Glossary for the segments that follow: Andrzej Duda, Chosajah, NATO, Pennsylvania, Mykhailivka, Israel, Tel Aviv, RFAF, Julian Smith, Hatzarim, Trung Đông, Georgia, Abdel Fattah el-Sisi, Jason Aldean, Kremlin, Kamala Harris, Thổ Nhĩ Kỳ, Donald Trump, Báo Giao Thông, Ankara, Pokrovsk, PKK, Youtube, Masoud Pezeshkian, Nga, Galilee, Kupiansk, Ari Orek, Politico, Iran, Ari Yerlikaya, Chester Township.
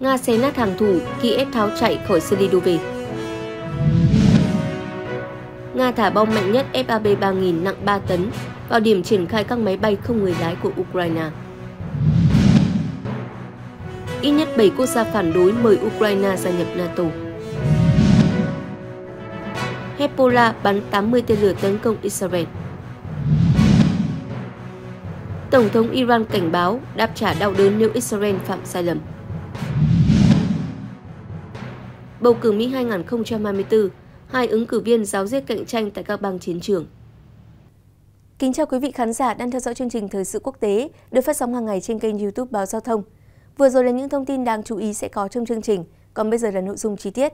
Nga xé nát hàng thủ, Kiev tháo chạy khỏi Selidove. Nga thả bom mạnh nhất FAB-3000 nặng 3 tấn vào điểm triển khai các máy bay không người lái của Ukraine. Ít nhất 7 quốc gia phản đối mời Ukraine gia nhập NATO. Hezbollah bắn 80 tên lửa tấn công Israel. Tổng thống Iran cảnh báo đáp trả đau đớn nếu Israel phạm sai lầm. Bầu cử Mỹ 2024, hai ứng cử viên giáo giết cạnh tranh tại các bang chiến trường. Kính chào quý vị khán giả đang theo dõi chương trình Thời sự quốc tế được phát sóng hàng ngày trên kênh YouTube Báo Giao thông. Vừa rồi là những thông tin đáng chú ý sẽ có trong chương trình, còn bây giờ là nội dung chi tiết.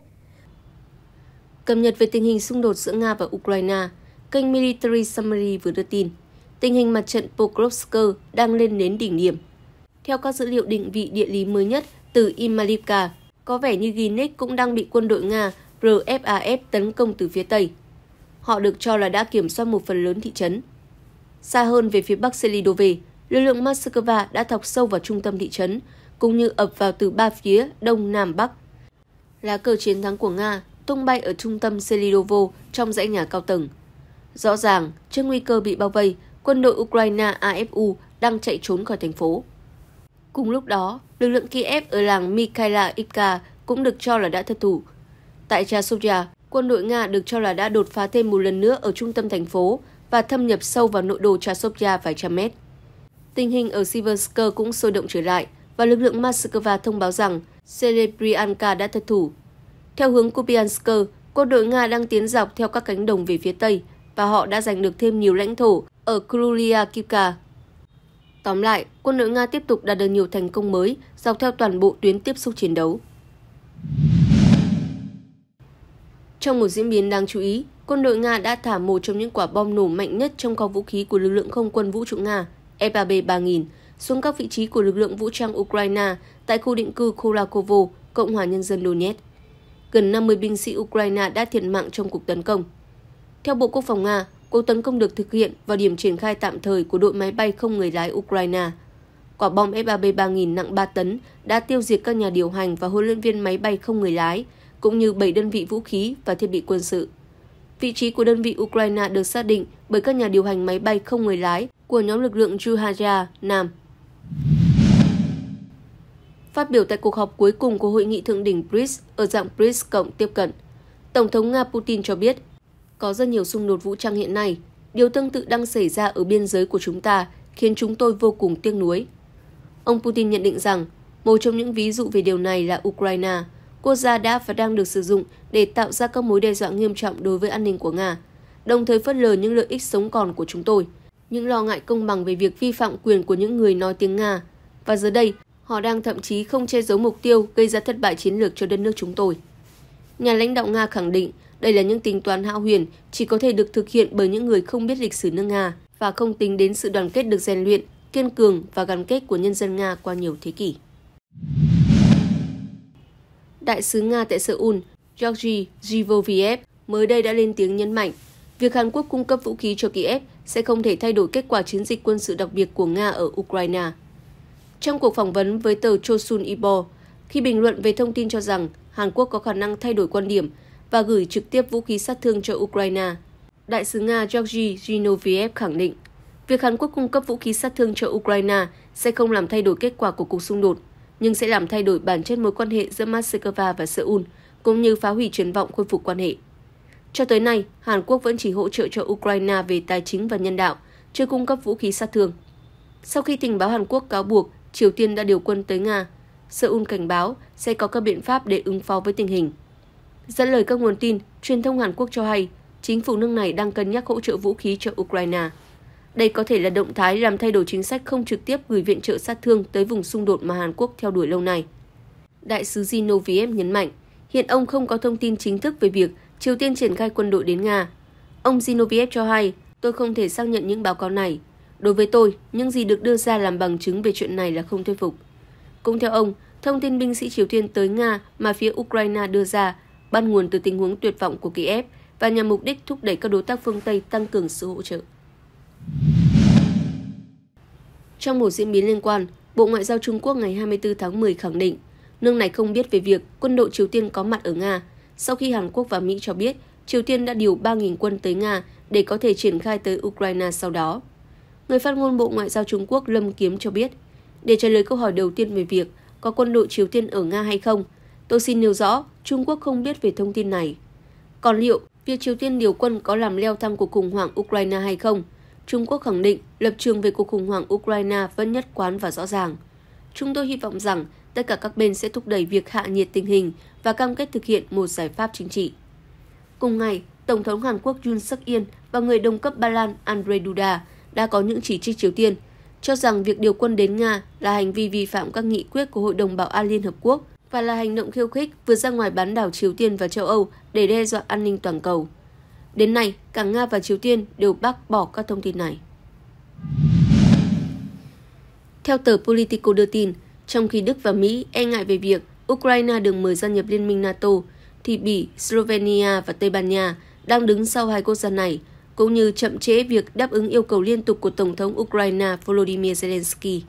Cập nhật về tình hình xung đột giữa Nga và Ukraine, kênh Military Summary vừa đưa tin, tình hình mặt trận Pokrovsk đang lên đến đỉnh điểm. Theo các dữ liệu định vị địa lý mới nhất từ Imalivka, có vẻ như Ginev cũng đang bị quân đội Nga RFAF tấn công từ phía Tây. Họ được cho là đã kiểm soát một phần lớn thị trấn. Xa hơn về phía Bắc Selidove, lực lượng Moscow đã thọc sâu vào trung tâm thị trấn, cũng như ập vào từ ba phía Đông, Nam, Bắc. Lá cờ chiến thắng của Nga tung bay ở trung tâm Selidovo trong dãy nhà cao tầng. Rõ ràng, trước nguy cơ bị bao vây, quân đội Ukraine AFU đang chạy trốn khỏi thành phố. Cùng lúc đó, lực lượng Kiev ở làng Mykhailivka cũng được cho là đã thất thủ. Tại Chosajah, quân đội Nga được cho là đã đột phá thêm một lần nữa ở trung tâm thành phố và thâm nhập sâu vào nội đô Chosajah vài trăm mét. Tình hình ở Siversk cũng sôi động trở lại và lực lượng Moscow thông báo rằng Serebryanka đã thất thủ. Theo hướng Kupiansk, quân đội Nga đang tiến dọc theo các cánh đồng về phía Tây và họ đã giành được thêm nhiều lãnh thổ ở Krylyakivka. Tóm lại, quân đội Nga tiếp tục đạt được nhiều thành công mới dọc theo toàn bộ tuyến tiếp xúc chiến đấu. Trong một diễn biến đáng chú ý, quân đội Nga đã thả một trong những quả bom nổ mạnh nhất trong kho vũ khí của lực lượng không quân vũ trụ Nga FAB-3000 xuống các vị trí của lực lượng vũ trang Ukraine tại khu định cư Kurakovo, Cộng hòa Nhân dân Donetsk. Gần 50 binh sĩ Ukraine đã thiệt mạng trong cuộc tấn công. Theo Bộ Quốc phòng Nga, cuộc tấn công được thực hiện vào điểm triển khai tạm thời của đội máy bay không người lái Ukraine. Quả bom FAB-3000 nặng 3 tấn đã tiêu diệt các nhà điều hành và huấn luyện viên máy bay không người lái, cũng như 7 đơn vị vũ khí và thiết bị quân sự. Vị trí của đơn vị Ukraine được xác định bởi các nhà điều hành máy bay không người lái của nhóm lực lượng Georgia Nam. Phát biểu tại cuộc họp cuối cùng của Hội nghị Thượng đỉnh BRICS ở dạng BRICS cộng tiếp cận, Tổng thống Nga Putin cho biết có rất nhiều xung đột vũ trang hiện nay, điều tương tự đang xảy ra ở biên giới của chúng ta khiến chúng tôi vô cùng tiếc nuối. Ông Putin nhận định rằng một trong những ví dụ về điều này là Ukraine, quốc gia đã và đang được sử dụng để tạo ra các mối đe dọa nghiêm trọng đối với an ninh của Nga, đồng thời phớt lờ những lợi ích sống còn của chúng tôi, những lo ngại công bằng về việc vi phạm quyền của những người nói tiếng Nga, và giờ đây họ đang thậm chí không che giấu mục tiêu gây ra thất bại chiến lược cho đất nước chúng tôi. Nhà lãnh đạo Nga khẳng định đây là những tính toán hão huyền chỉ có thể được thực hiện bởi những người không biết lịch sử nước Nga và không tính đến sự đoàn kết được rèn luyện, kiên cường và gắn kết của nhân dân Nga qua nhiều thế kỷ. Đại sứ Nga tại Seoul, Georgy Zinoviev, mới đây đã lên tiếng nhấn mạnh việc Hàn Quốc cung cấp vũ khí cho Kiev sẽ không thể thay đổi kết quả chiến dịch quân sự đặc biệt của Nga ở Ukraine. Trong cuộc phỏng vấn với tờ Chosun Ilbo, khi bình luận về thông tin cho rằng Hàn Quốc có khả năng thay đổi quan điểm và gửi trực tiếp vũ khí sát thương cho Ukraine, đại sứ Nga Georgy Zinoviev khẳng định việc Hàn Quốc cung cấp vũ khí sát thương cho Ukraine sẽ không làm thay đổi kết quả của cuộc xung đột, nhưng sẽ làm thay đổi bản chất mối quan hệ giữa Moscow và Seoul, cũng như phá hủy triển vọng khôi phục quan hệ. Cho tới nay, Hàn Quốc vẫn chỉ hỗ trợ cho Ukraine về tài chính và nhân đạo, chưa cung cấp vũ khí sát thương. Sau khi tình báo Hàn Quốc cáo buộc Triều Tiên đã điều quân tới Nga, Seoul cảnh báo sẽ có các biện pháp để ứng phó với tình hình. Dẫn lời các nguồn tin, truyền thông Hàn Quốc cho hay chính phủ nước này đang cân nhắc hỗ trợ vũ khí cho Ukraine. Đây có thể là động thái làm thay đổi chính sách không trực tiếp gửi viện trợ sát thương tới vùng xung đột mà Hàn Quốc theo đuổi lâu nay. Đại sứ Zinoviev nhấn mạnh, hiện ông không có thông tin chính thức về việc Triều Tiên triển khai quân đội đến Nga. Ông Zinoviev cho hay, tôi không thể xác nhận những báo cáo này. Đối với tôi, những gì được đưa ra làm bằng chứng về chuyện này là không thuyết phục. Cũng theo ông, thông tin binh sĩ Triều Tiên tới Nga mà phía Ukraine đưa ra bắt nguồn từ tình huống tuyệt vọng của Kiev và nhằm mục đích thúc đẩy các đối tác phương Tây tăng cường sự hỗ trợ. Trong một diễn biến liên quan, Bộ Ngoại giao Trung Quốc ngày 24 tháng 10 khẳng định Nước này không biết về việc quân đội Triều Tiên có mặt ở Nga, sau khi Hàn Quốc và Mỹ cho biết Triều Tiên đã điều 3.000 quân tới Nga để có thể triển khai tới Ukraine sau đó. Người phát ngôn Bộ Ngoại giao Trung Quốc Lâm Kiếm cho biết, để trả lời câu hỏi đầu tiên về việc có quân đội Triều Tiên ở Nga hay không, tôi xin nêu rõ Trung Quốc không biết về thông tin này. Còn liệu việc Triều Tiên điều quân có làm leo thang cuộc khủng hoảng Ukraine hay không? Trung Quốc khẳng định lập trường về cuộc khủng hoảng Ukraine vẫn nhất quán và rõ ràng. Chúng tôi hy vọng rằng tất cả các bên sẽ thúc đẩy việc hạ nhiệt tình hình và cam kết thực hiện một giải pháp chính trị. Cùng ngày, Tổng thống Hàn Quốc Yoon Suk Yeol và người đồng cấp Ba Lan Andrzej Duda đã có những chỉ trích Triều Tiên, cho rằng việc điều quân đến Nga là hành vi vi phạm các nghị quyết của Hội đồng Bảo an Liên Hợp Quốc và là hành động khiêu khích vượt ra ngoài bán đảo Triều Tiên và châu Âu để đe dọa an ninh toàn cầu. Đến nay, cả Nga và Triều Tiên đều bác bỏ các thông tin này. Theo tờ Politico đưa tin, trong khi Đức và Mỹ e ngại về việc Ukraine được mời gia nhập Liên minh NATO, thì Bỉ, Slovenia và Tây Ban Nha đang đứng sau hai quốc gia này, cũng như chậm trễ việc đáp ứng yêu cầu liên tục của Tổng thống Ukraine Volodymyr Zelensky.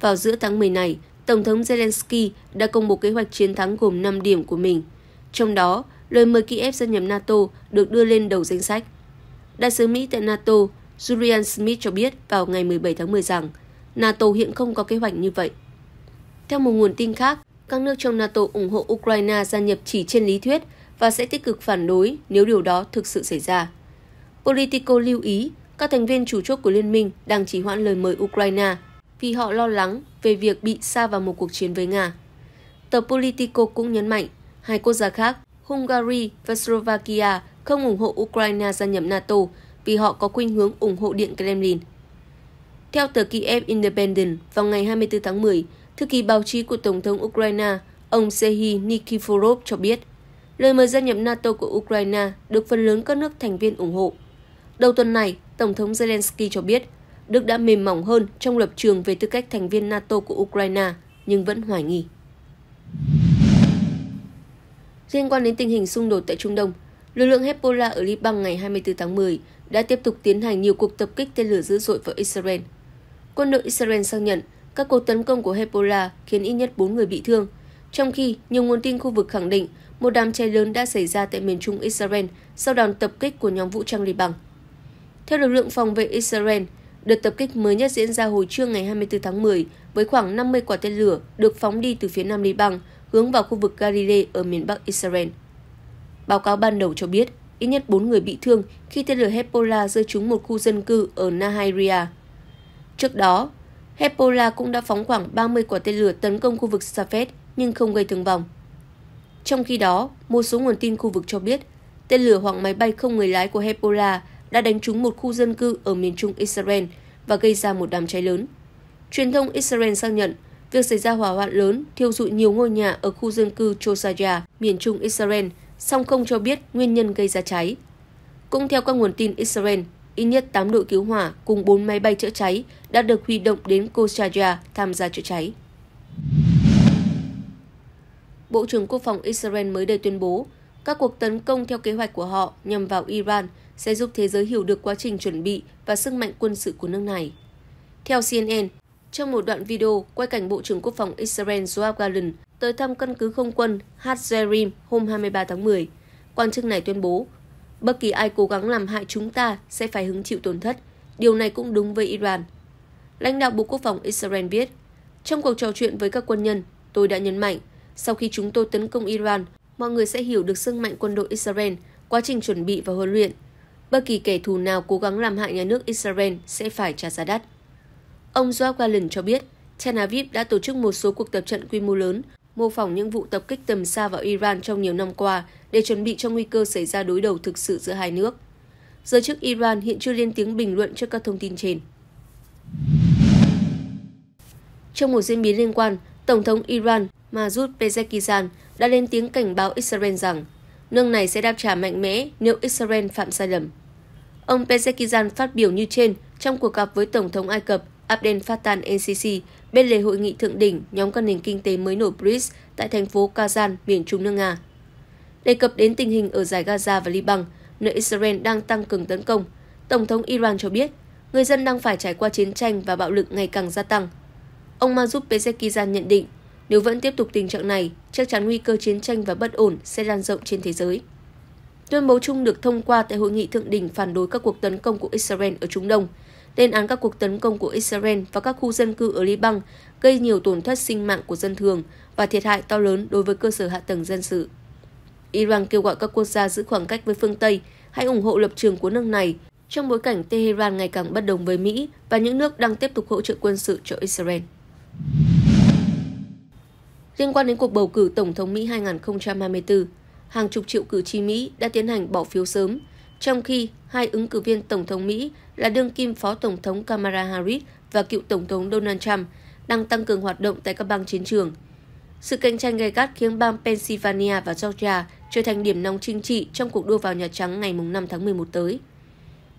Vào giữa tháng 10 này, Tổng thống Zelensky đã công bố kế hoạch chiến thắng gồm 5 điểm của mình. Trong đó, lời mời Kiev gia nhập NATO được đưa lên đầu danh sách. Đại sứ Mỹ tại NATO Julian Smith cho biết vào ngày 17 tháng 10 rằng NATO hiện không có kế hoạch như vậy. Theo một nguồn tin khác, các nước trong NATO ủng hộ Ukraine gia nhập chỉ trên lý thuyết và sẽ tích cực phản đối nếu điều đó thực sự xảy ra. Politico lưu ý các thành viên chủ chốt của liên minh đang trì hoãn lời mời Ukraine vì họ lo lắng về việc bị sa vào một cuộc chiến với Nga. Tờ Politico cũng nhấn mạnh hai quốc gia khác, Hungary và Slovakia, không ủng hộ Ukraine gia nhập NATO vì họ có khuynh hướng ủng hộ Điện Kremlin. Theo tờ Kiev Independent, vào ngày 24 tháng 10, thư ký báo chí của Tổng thống Ukraine, ông Serhiy Nikiforov cho biết, lời mời gia nhập NATO của Ukraine được phần lớn các nước thành viên ủng hộ. Đầu tuần này, Tổng thống Zelensky cho biết Đức đã mềm mỏng hơn trong lập trường về tư cách thành viên NATO của Ukraine, nhưng vẫn hoài nghi. Liên quan đến tình hình xung đột tại Trung Đông, lực lượng Hezbollah ở Liban ngày 24 tháng 10 đã tiếp tục tiến hành nhiều cuộc tập kích tên lửa dữ dội vào Israel. Quân đội Israel xác nhận các cuộc tấn công của Hezbollah khiến ít nhất 4 người bị thương, trong khi nhiều nguồn tin khu vực khẳng định một đám cháy lớn đã xảy ra tại miền trung Israel sau đòn tập kích của nhóm vũ trang Liban. Theo lực lượng phòng vệ Israel, đợt tập kích mới nhất diễn ra hồi trưa ngày 24 tháng 10 với khoảng 50 quả tên lửa được phóng đi từ phía nam Liban hướng vào khu vực Galilee ở miền bắc Israel. Báo cáo ban đầu cho biết ít nhất 4 người bị thương khi tên lửa Hezbollah rơi trúng một khu dân cư ở Nahairia. Trước đó, Hezbollah cũng đã phóng khoảng 30 quả tên lửa tấn công khu vực Safed nhưng không gây thương vong. Trong khi đó, một số nguồn tin khu vực cho biết tên lửa hoặc máy bay không người lái của Hezbollah đã đánh trúng một khu dân cư ở miền trung Israel và gây ra một đám cháy lớn. Truyền thông Israel xác nhận việc xảy ra hỏa hoạn lớn thiêu rụi nhiều ngôi nhà ở khu dân cư Chosajah, miền trung Israel, song không cho biết nguyên nhân gây ra cháy. Cũng theo các nguồn tin Israel, ít nhất 8 đội cứu hỏa cùng 4 máy bay chữa cháy đã được huy động đến Chosajah tham gia chữa cháy. Bộ trưởng Quốc phòng Israel mới đây tuyên bố các cuộc tấn công theo kế hoạch của họ nhằm vào Iran sẽ giúp thế giới hiểu được quá trình chuẩn bị và sức mạnh quân sự của nước này. Theo CNN, trong một đoạn video quay cảnh Bộ trưởng Quốc phòng Israel Yoav Gallant tới thăm căn cứ không quân Hatzarim hôm 23 tháng 10, quan chức này tuyên bố, bất kỳ ai cố gắng làm hại chúng ta sẽ phải hứng chịu tổn thất, điều này cũng đúng với Iran. Lãnh đạo Bộ Quốc phòng Israel viết, trong cuộc trò chuyện với các quân nhân, tôi đã nhấn mạnh, sau khi chúng tôi tấn công Iran, mọi người sẽ hiểu được sức mạnh quân đội Israel, quá trình chuẩn bị và huấn luyện. Bất kỳ kẻ thù nào cố gắng làm hại nhà nước Israel sẽ phải trả giá đắt. Ông Yoav Gallant cho biết, Tel Aviv đã tổ chức một số cuộc tập trận quy mô lớn, mô phỏng những vụ tập kích tầm xa vào Iran trong nhiều năm qua để chuẩn bị cho nguy cơ xảy ra đối đầu thực sự giữa hai nước. Giới chức Iran hiện chưa lên tiếng bình luận trước các thông tin trên. Trong một diễn biến liên quan, Tổng thống Iran Masoud Pezeshkian đã lên tiếng cảnh báo Israel rằng nước này sẽ đáp trả mạnh mẽ nếu Israel phạm sai lầm. Ông Pezeshkian phát biểu như trên trong cuộc gặp với Tổng thống Ai Cập Abdel Fattah el-Sisi bên lề hội nghị thượng đỉnh nhóm các nền kinh tế mới nổi BRICS tại thành phố Kazan, miền trung nước Nga. Đề cập đến tình hình ở dải Gaza và Liban, nơi Israel đang tăng cường tấn công, Tổng thống Iran cho biết người dân đang phải trải qua chiến tranh và bạo lực ngày càng gia tăng. Ông Masoud Pezeshkian nhận định Nếu vẫn tiếp tục tình trạng này, chắc chắn nguy cơ chiến tranh và bất ổn sẽ lan rộng trên thế giới. Tuyên bố chung được thông qua tại hội nghị thượng đỉnh phản đối các cuộc tấn công của Israel ở Trung Đông, lên án các cuộc tấn công của Israel vào các khu dân cư ở Liban gây nhiều tổn thất sinh mạng của dân thường và thiệt hại to lớn đối với cơ sở hạ tầng dân sự. Iran kêu gọi các quốc gia giữ khoảng cách với phương Tây hãy ủng hộ lập trường của nước này trong bối cảnh Tehran ngày càng bất đồng với Mỹ và những nước đang tiếp tục hỗ trợ quân sự cho Israel. Liên quan đến cuộc bầu cử Tổng thống Mỹ 2024, hàng chục triệu cử tri Mỹ đã tiến hành bỏ phiếu sớm, trong khi hai ứng cử viên Tổng thống Mỹ là đương kim Phó Tổng thống Kamala Harris và cựu Tổng thống Donald Trump đang tăng cường hoạt động tại các bang chiến trường. Sự cạnh tranh gay gắt khiến bang Pennsylvania và Georgia trở thành điểm nóng chính trị trong cuộc đua vào Nhà Trắng ngày 5 tháng 11 tới.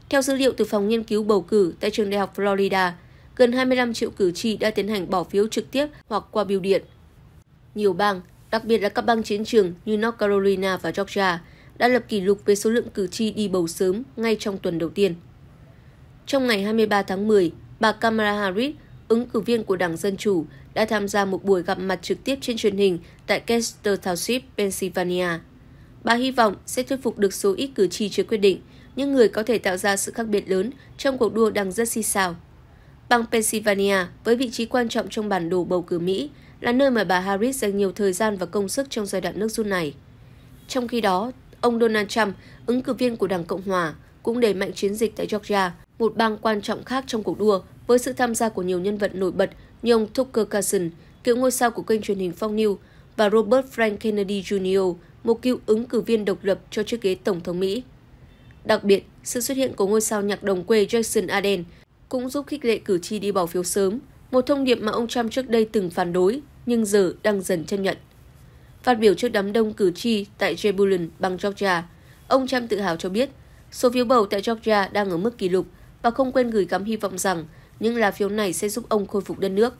Theo dữ liệu từ Phòng Nghiên cứu Bầu cử tại Trường Đại học Florida, gần 25 triệu cử tri đã tiến hành bỏ phiếu trực tiếp hoặc qua bưu điện. Nhiều bang, đặc biệt là các bang chiến trường như North Carolina và Georgia, đã lập kỷ lục về số lượng cử tri đi bầu sớm ngay trong tuần đầu tiên. Trong ngày 23 tháng 10, bà Kamala Harris, ứng cử viên của Đảng Dân Chủ, đã tham gia một buổi gặp mặt trực tiếp trên truyền hình tại Chester Township, Pennsylvania. Bà hy vọng sẽ thuyết phục được số ít cử tri chưa quyết định, những người có thể tạo ra sự khác biệt lớn trong cuộc đua đang rất xì xào. Bang Pennsylvania, với vị trí quan trọng trong bản đồ bầu cử Mỹ, là nơi mà bà Harris dành nhiều thời gian và công sức trong giai đoạn nước rút này. Trong khi đó, ông Donald Trump, ứng cử viên của Đảng Cộng Hòa, cũng đẩy mạnh chiến dịch tại Georgia, một bang quan trọng khác trong cuộc đua, với sự tham gia của nhiều nhân vật nổi bật như ông Tucker Carlson, cựu ngôi sao của kênh truyền hình Fox News, và Robert Frank Kennedy Jr., một cựu ứng cử viên độc lập cho chiếc ghế Tổng thống Mỹ. Đặc biệt, sự xuất hiện của ngôi sao nhạc đồng quê Jason Aldean cũng giúp khích lệ cử tri đi bỏ phiếu sớm, một thông điệp mà ông Trump trước đây từng phản đối, nhưng giờ đang dần chấp nhận. Phát biểu trước đám đông cử tri tại Jebulun, bang Georgia, ông Trump tự hào cho biết số phiếu bầu tại Georgia đang ở mức kỷ lục và không quên gửi gắm hy vọng rằng những lá phiếu này sẽ giúp ông khôi phục đất nước.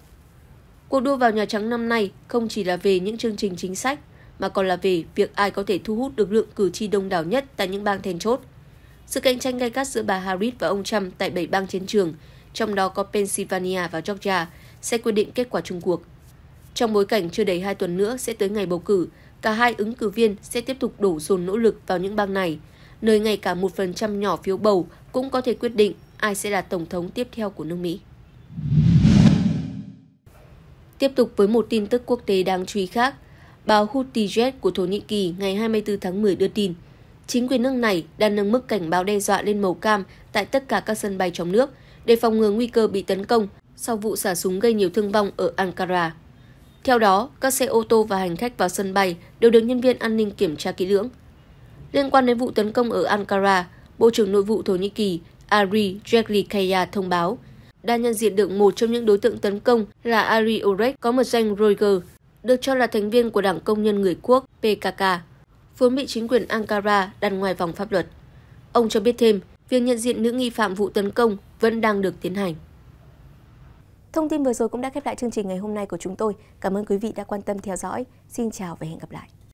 Cuộc đua vào Nhà Trắng năm nay không chỉ là về những chương trình chính sách, mà còn là về việc ai có thể thu hút được lượng cử tri đông đảo nhất tại những bang then chốt. Sự cạnh tranh gay gắt giữa bà Harris và ông Trump tại 7 bang chiến trường, trong đó có Pennsylvania và Georgia, sẽ quyết định kết quả chung cuộc. Trong bối cảnh chưa đầy 2 tuần nữa sẽ tới ngày bầu cử, cả hai ứng cử viên sẽ tiếp tục đổ dồn nỗ lực vào những bang này, nơi ngay cả 1% nhỏ phiếu bầu cũng có thể quyết định ai sẽ là Tổng thống tiếp theo của nước Mỹ. Tiếp tục với một tin tức quốc tế đáng chú ý khác, báo Houthi Jet của Thổ Nhĩ Kỳ ngày 24 tháng 10 đưa tin, chính quyền nước này đang nâng mức cảnh báo đe dọa lên màu cam tại tất cả các sân bay trong nước để phòng ngừa nguy cơ bị tấn công sau vụ xả súng gây nhiều thương vong ở Ankara. Theo đó, các xe ô tô và hành khách vào sân bay đều được nhân viên an ninh kiểm tra kỹ lưỡng. Liên quan đến vụ tấn công ở Ankara, Bộ trưởng Nội vụ Thổ Nhĩ Kỳ Ari Yerlikaya thông báo đã nhận diện được một trong những đối tượng tấn công là Ari Orek có mật danh Roger, được cho là thành viên của Đảng Công nhân Người Quốc PKK, vốn bị chính quyền Ankara đặt ngoài vòng pháp luật. Ông cho biết thêm, việc nhận diện nữ nghi phạm vụ tấn công vẫn đang được tiến hành. Thông tin vừa rồi cũng đã khép lại chương trình ngày hôm nay của chúng tôi. Cảm ơn quý vị đã quan tâm theo dõi. Xin chào và hẹn gặp lại.